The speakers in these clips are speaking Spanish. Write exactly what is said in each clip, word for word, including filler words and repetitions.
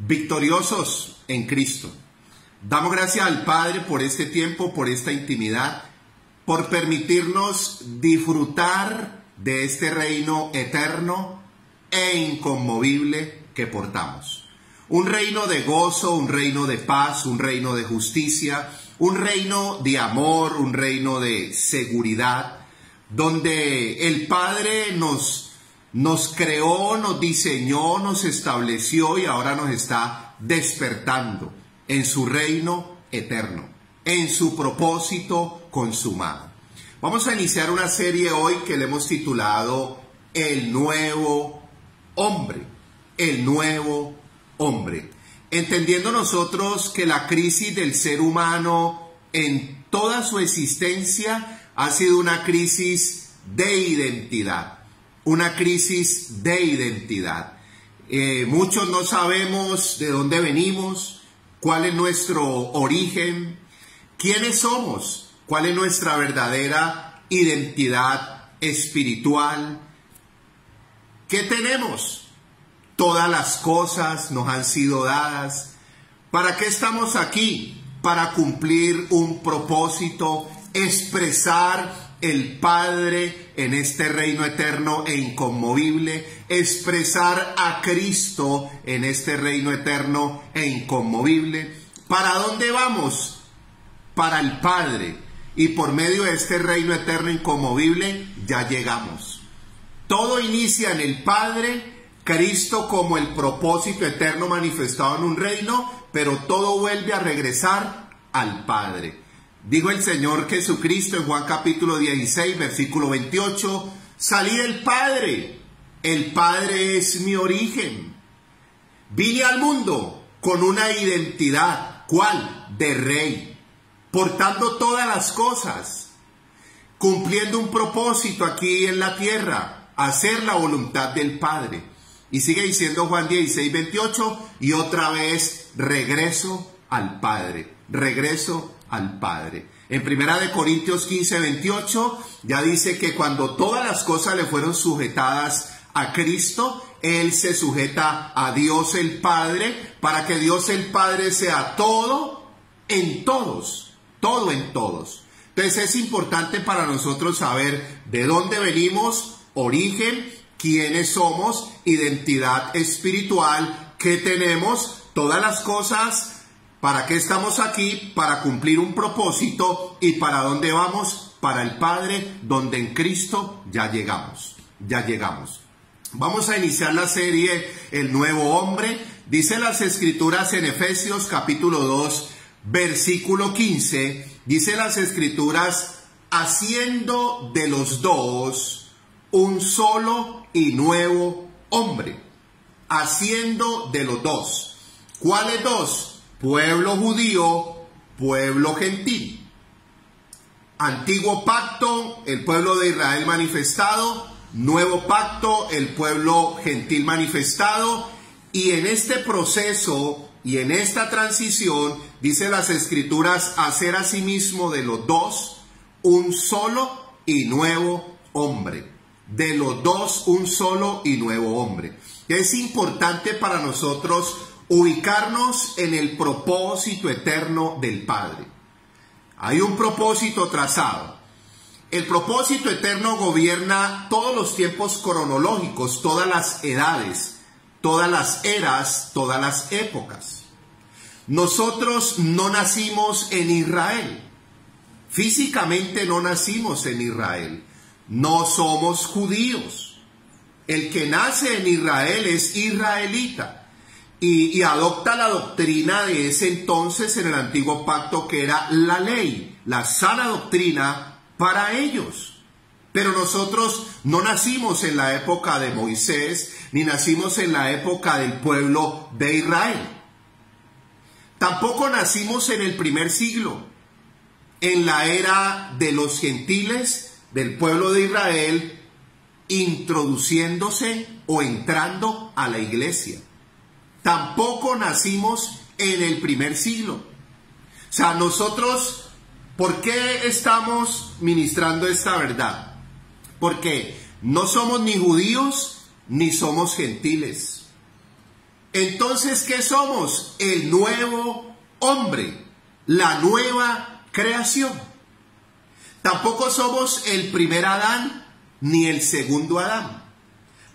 victoriosos en Cristo. Damos gracias al Padre por este tiempo, por esta intimidad, por permitirnos disfrutar de este reino eterno e inconmovible que portamos. Un reino de gozo, un reino de paz, un reino de justicia, un reino de amor, un reino de seguridad, donde el Padre nos, nos creó, nos diseñó, nos estableció y ahora nos está despertando en su reino eterno, en su propósito consumado. Vamos a iniciar una serie hoy que le hemos titulado El nuevo hombre, el nuevo hombre. Entendiendo nosotros que la crisis del ser humano en toda su existencia ha sido una crisis de identidad, una crisis de identidad. Eh, muchos no sabemos de dónde venimos, cuál es nuestro origen, quiénes somos, cuál es nuestra verdadera identidad espiritual. ¿Qué tenemos? Todas las cosas nos han sido dadas. ¿Para qué estamos aquí? Para cumplir un propósito espiritual. Expresar el Padre en este reino eterno e inconmovible, expresar a Cristo en este reino eterno e inconmovible. ¿Para dónde vamos? Para el Padre, y por medio de este reino eterno e inconmovible ya llegamos. Todo inicia en el Padre, Cristo como el propósito eterno manifestado en un reino, pero todo vuelve a regresar al Padre. Dijo el Señor Jesucristo en Juan capítulo dieciséis, versículo veintiocho, salí del Padre, el Padre es mi origen. Vine al mundo con una identidad, ¿cuál? De rey, portando todas las cosas, cumpliendo un propósito aquí en la tierra, hacer la voluntad del Padre. Y sigue diciendo Juan dieciséis, veintiocho, y otra vez regreso al Padre, regreso al Padre. En primera de Corintios quince, veintiocho, ya dice que cuando todas las cosas le fueron sujetadas a Cristo, Él se sujeta a Dios el Padre, para que Dios el Padre sea todo en todos, todo en todos. Entonces es importante para nosotros saber de dónde venimos, origen, quiénes somos, identidad espiritual, qué tenemos, todas las cosas. ¿Para qué estamos aquí? Para cumplir un propósito. ¿Y para dónde vamos? Para el Padre, donde en Cristo ya llegamos. Ya llegamos. Vamos a iniciar la serie El nuevo hombre. Dice las Escrituras en Efesios capítulo dos, versículo quince. Dice las Escrituras, haciendo de los dos un solo y nuevo hombre. Haciendo de los dos. ¿Cuáles dos? Pueblo judío, pueblo gentil. Antiguo pacto, el pueblo de Israel manifestado. Nuevo pacto, el pueblo gentil manifestado. Y en este proceso y en esta transición, dice las Escrituras, hacer a sí mismo de los dos un solo y nuevo hombre. De los dos un solo y nuevo hombre. Es importante para nosotros ubicarnos en el propósito eterno del Padre. Hay un propósito trazado. El propósito eterno gobierna todos los tiempos cronológicos, todas las edades, todas las eras, todas las épocas. Nosotros no nacimos en Israel. Físicamente no nacimos en Israel. No somos judíos. El que nace en Israel es israelita. Y, y adopta la doctrina de ese entonces en el antiguo pacto, que era la ley, la sana doctrina para ellos. Pero nosotros no nacimos en la época de Moisés, ni nacimos en la época del pueblo de Israel. Tampoco nacimos en el primer siglo, en la era de los gentiles, del pueblo de Israel, introduciéndose o entrando a la iglesia. Tampoco nacimos en el primer siglo. O sea, nosotros, ¿por qué estamos ministrando esta verdad? Porque no somos ni judíos, ni somos gentiles. Entonces, ¿qué somos? El nuevo hombre, la nueva creación. Tampoco somos el primer Adán ni el segundo Adán.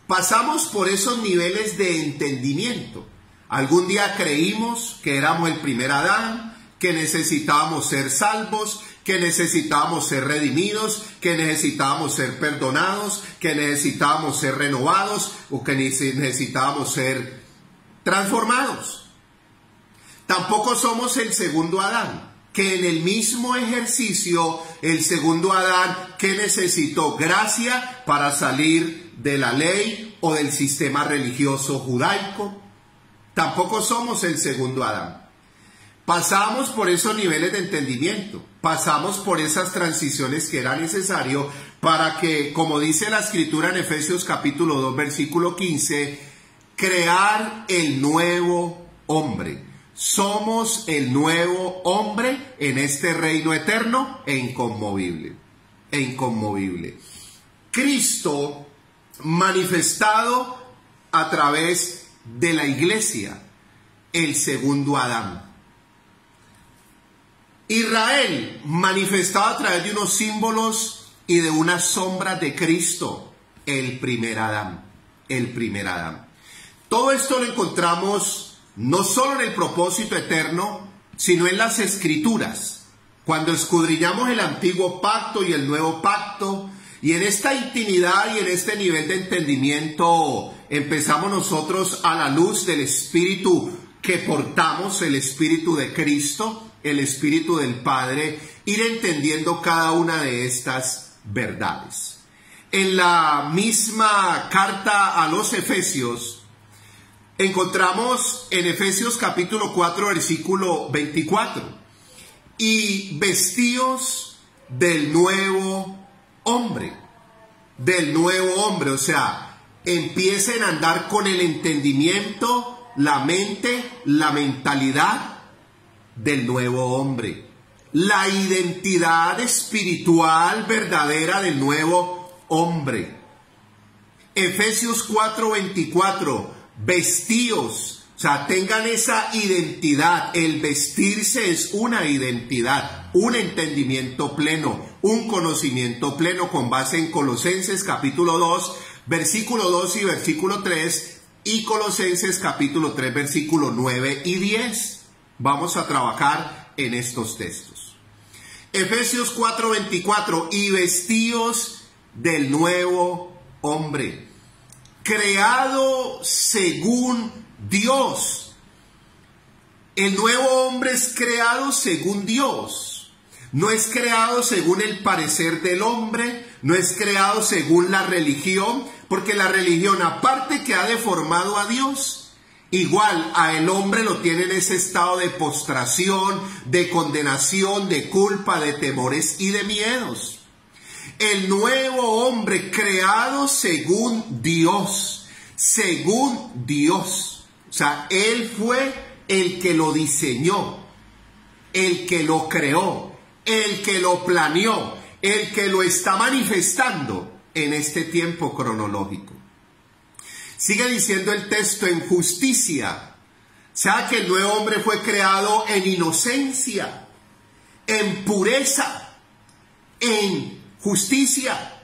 Pasamos por esos niveles de entendimiento. Algún día creímos que éramos el primer Adán, que necesitábamos ser salvos, que necesitábamos ser redimidos, que necesitábamos ser perdonados, que necesitábamos ser renovados o que necesitábamos ser transformados. Tampoco somos el segundo Adán, que en el mismo ejercicio, el segundo Adán que necesitó gracia para salir de la ley o del sistema religioso judaico. Tampoco somos el segundo Adán. Pasamos por esos niveles de entendimiento, pasamos por esas transiciones que era necesario para que, como dice la Escritura en Efesios capítulo dos, versículo quince, crear el nuevo hombre. Somos el nuevo hombre en este reino eterno e inconmovible, e inconmovible. Cristo manifestado a través de la iglesia, el segundo Adán. Israel, manifestado a través de unos símbolos y de una sombra de Cristo, el primer Adán, el primer Adán. Todo esto lo encontramos no solo en el propósito eterno, sino en las Escrituras. Cuando escudriñamos el antiguo pacto y el nuevo pacto, y en esta intimidad y en este nivel de entendimiento, empezamos nosotros a la luz del Espíritu que portamos, el Espíritu de Cristo, el Espíritu del Padre, ir entendiendo cada una de estas verdades. En la misma carta a los Efesios, encontramos en Efesios capítulo cuatro, versículo veinticuatro, y vestíos del nuevo hombre, del nuevo hombre, o sea, empiecen a andar con el entendimiento, la mente, la mentalidad del nuevo hombre, la identidad espiritual verdadera del nuevo hombre. Efesios cuatro veinticuatro, vestíos, o sea, tengan esa identidad. El vestirse es una identidad, un entendimiento pleno, un conocimiento pleno con base en Colosenses capítulo dos, versículo dos y versículo tres, y Colosenses capítulo tres, versículo nueve y diez. Vamos a trabajar en estos textos. Efesios cuatro veinticuatro, y vestíos del nuevo hombre, creado según Dios. El nuevo hombre es creado según Dios. No es creado según el parecer del hombre, no es creado según la religión, porque la religión, aparte que ha deformado a Dios, igual a el hombre lo tiene en ese estado de postración, de condenación, de culpa, de temores y de miedos. El nuevo hombre creado según Dios, según Dios. O sea, Él fue el que lo diseñó, el que lo creó, el que lo planeó, el que lo está manifestando en este tiempo cronológico. Sigue diciendo el texto en justicia, o sea que el nuevo hombre fue creado en inocencia, en pureza, en justicia,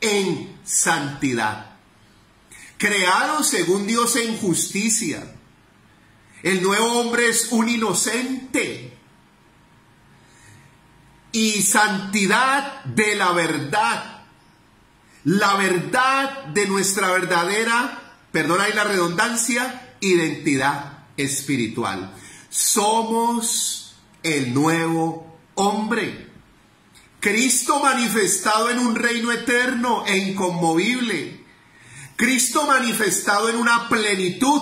en santidad. Creado según Dios en justicia. El nuevo hombre es un inocente. Y santidad de la verdad. La verdad de nuestra verdadera, perdona ahí la redundancia, identidad espiritual. Somos el nuevo hombre. Cristo manifestado en un reino eterno e inconmovible. Cristo manifestado en una plenitud,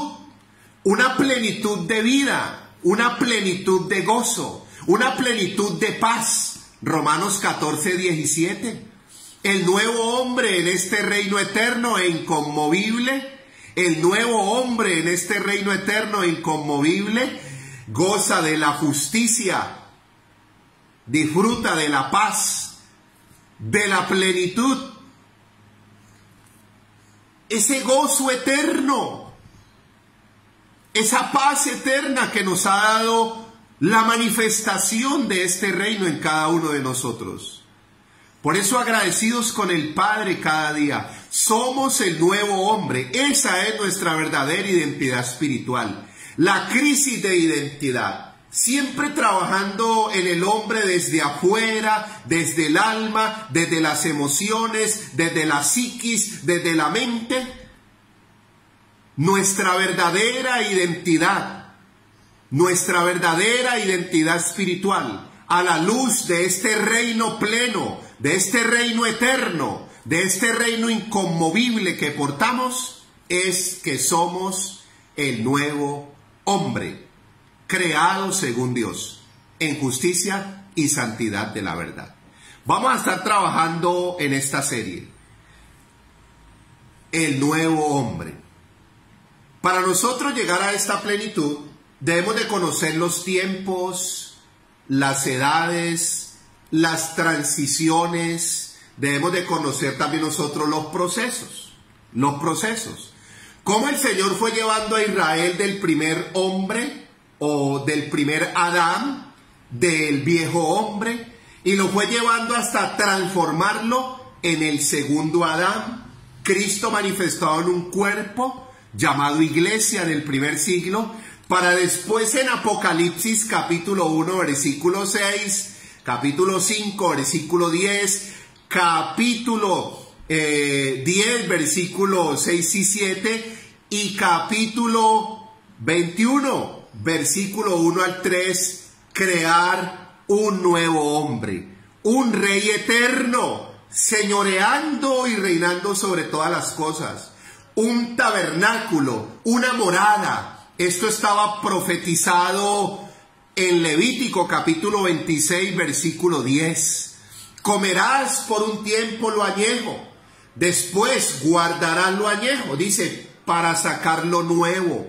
una plenitud de vida, una plenitud de gozo, una plenitud de paz. Romanos catorce diecisiete. El nuevo hombre en este reino eterno e inconmovible. El nuevo hombre en este reino eterno e inconmovible goza de la justicia, disfruta de la paz, de la plenitud. Ese gozo eterno esa paz eterna que nos ha dado la manifestación de este reino en cada uno de nosotros. Por eso, agradecidos con el Padre cada día, somos el nuevo hombre. Esa es nuestra verdadera identidad espiritual, la crisis de identidad. Siempre trabajando en el hombre desde afuera, desde el alma, desde las emociones, desde la psiquis, desde la mente. Nuestra verdadera identidad, nuestra verdadera identidad espiritual, a la luz de este reino pleno, de este reino eterno, de este reino inconmovible que portamos, es que somos el nuevo hombre, creado según Dios, en justicia y santidad de la verdad. Vamos a estar trabajando en esta serie, el nuevo hombre. Para nosotros llegar a esta plenitud, debemos de conocer los tiempos, las edades, las transiciones, debemos de conocer también nosotros los procesos, los procesos. Cómo el Señor fue llevando a Israel del primer hombre, o del primer Adán, del viejo hombre, y lo fue llevando hasta transformarlo en el segundo Adán, Cristo manifestado en un cuerpo llamado iglesia en el primer siglo, para después en Apocalipsis capítulo uno, versículo seis, capítulo cinco, versículo diez, capítulo eh, diez, versículo seis y siete, y capítulo veintiuno, versículo uno al tres, crear un nuevo hombre, un rey eterno, señoreando y reinando sobre todas las cosas, un tabernáculo, una morada. Esto estaba profetizado en Levítico capítulo veintiséis, versículo diez. Comerás por un tiempo lo añejo, después guardarás lo añejo, dice, para sacar lo nuevo,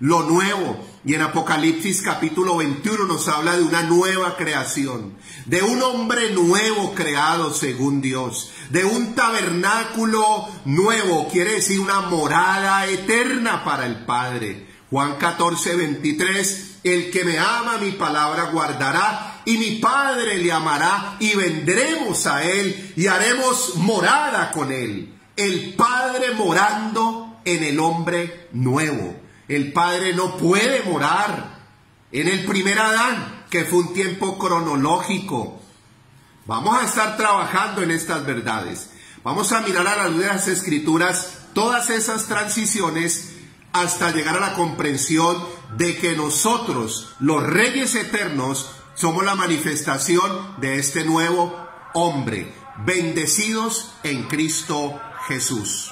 lo nuevo. Y en Apocalipsis capítulo veintiuno nos habla de una nueva creación, de un hombre nuevo creado según Dios, de un tabernáculo nuevo, quiere decir una morada eterna para el Padre. Juan catorce, veintitrés, el que me ama mi palabra guardará y mi Padre le amará y vendremos a él y haremos morada con él. El Padre morando en el hombre nuevo. El Padre no puede morar en el primer Adán, que fue un tiempo cronológico. Vamos a estar trabajando en estas verdades. Vamos a mirar a la luz de las Escrituras todas esas transiciones hasta llegar a la comprensión de que nosotros, los reyes eternos, somos la manifestación de este nuevo hombre, bendecidos en Cristo Jesús.